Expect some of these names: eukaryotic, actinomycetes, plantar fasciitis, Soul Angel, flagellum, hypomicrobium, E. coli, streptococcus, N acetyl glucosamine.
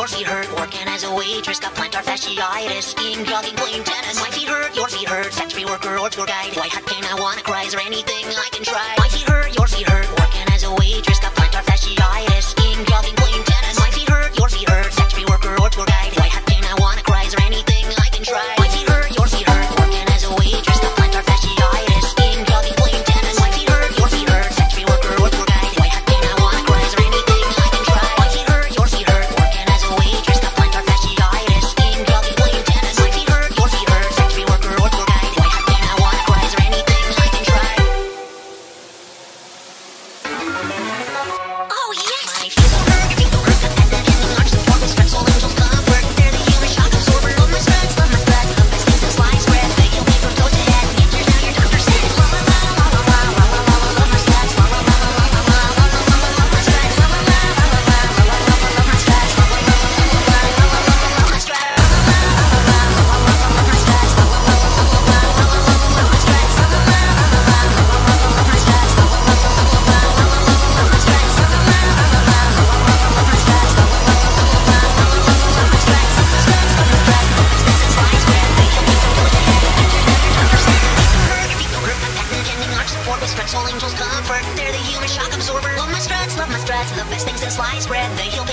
your feet hurt. Working as a waitress, got plantar fasciitis. Skiing, jogging, playing tennis. My feet hurt, your feet hurt. Factory worker or tour guide. White hat pain, I wanna cry. Is there anything I can try? My feet hurt, your feet hurt. Working as a waitress, got plantar fasciitis. Skiing, jogging, playing tennis. My feet hurt, your feet hurt. Factory worker or tour guide. White hat pain, I wanna cry. Is there anything I can try? My feet hurt, your feet hurt. Working as a waitress, got plantar fasciitis. Skiing, jogging, playing tennis. My feet hurt, your feet hurt. Factory worker or tour guide. White hat pain, I wanna cry. Is there anything I can try? My feet hurt, your feet hurt. Working as a waitress, got plantar fasciitis. Skiing, jogging, playing tennis. My feet hurt, your feet hurt. Factory worker or tour guide. White hat pain, I wanna cry. Is there anything I can try? Oh yes. My feet hurt. Soul Angel's comfort, they're the human shock absorber. Love my struts, love my struts. The best things in sliced bread. They heal